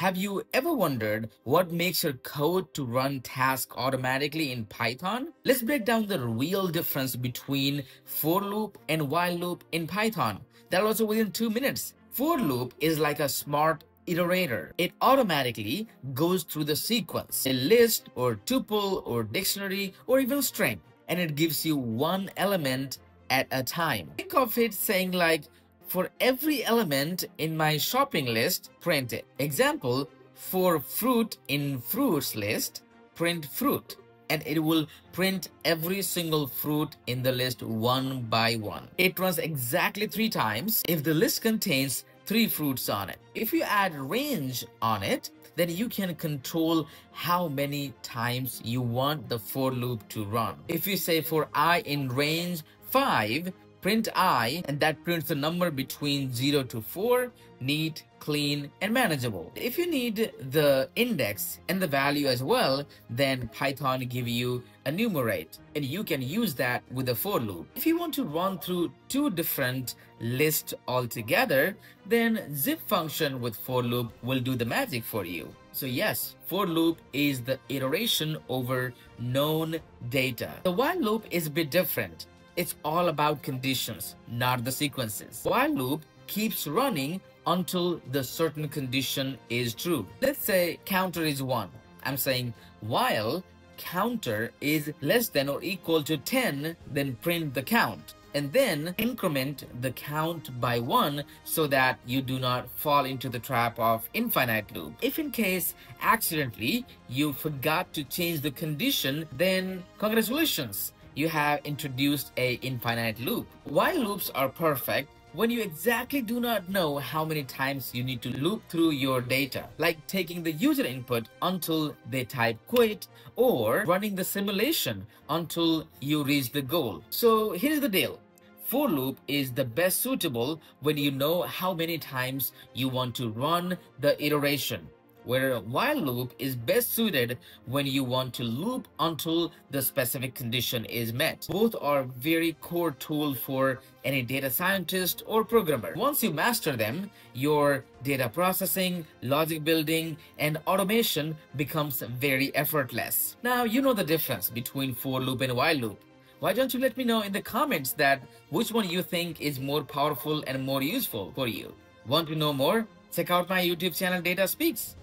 Have you ever wondered what makes your code to run tasks automatically in Python? Let's break down the real difference between for loop and while loop in Python. That'll also within 2 minutes. For loop is like a smart iterator. It automatically goes through the sequence, a list or tuple or dictionary or even string, and it gives you one element at a time. Think of it saying like, for every element in my shopping list, print it. Example, for fruit in fruits list, print fruit. And it will print every single fruit in the list one by one. It runs exactly 3 times if the list contains 3 fruits on it. If you add range on it, then you can control how many times you want the for loop to run. If you say for I in range 5, print I, and that prints the number between 0 to 4, neat, clean, and manageable. If you need the index and the value as well, then Python gives you a numerate, and you can use that with a for loop. If you want to run through 2 different lists altogether, then zip function with for loop will do the magic for you. So yes, for loop is the iteration over known data. The while loop is a bit different. It's all about conditions, not the sequences. While loop keeps running until the certain condition is true. Let's say counter is 1. I'm saying while counter is less than or equal to 10, then print the count. And then increment the count by 1 so that you do not fall into the trap of infinite loop. If in case accidentally you forgot to change the condition, then congratulations. You have introduced an infinite loop. While loops are perfect when you exactly do not know how many times you need to loop through your data, like taking the user input until they type quit or running the simulation until you reach the goal. So here's the deal. For loop is the best suitable when you know how many times you want to run the iteration, where while loop is best suited when you want to loop until the specific condition is met. Both are very core tool for any data scientist or programmer. Once you master them, your data processing, logic building, and automation becomes very effortless. Now you know the difference between for loop and while loop. Why don't you let me know in the comments that which one you think is more powerful and more useful for you? Want to know more? Check out my YouTube channel Data Speaks.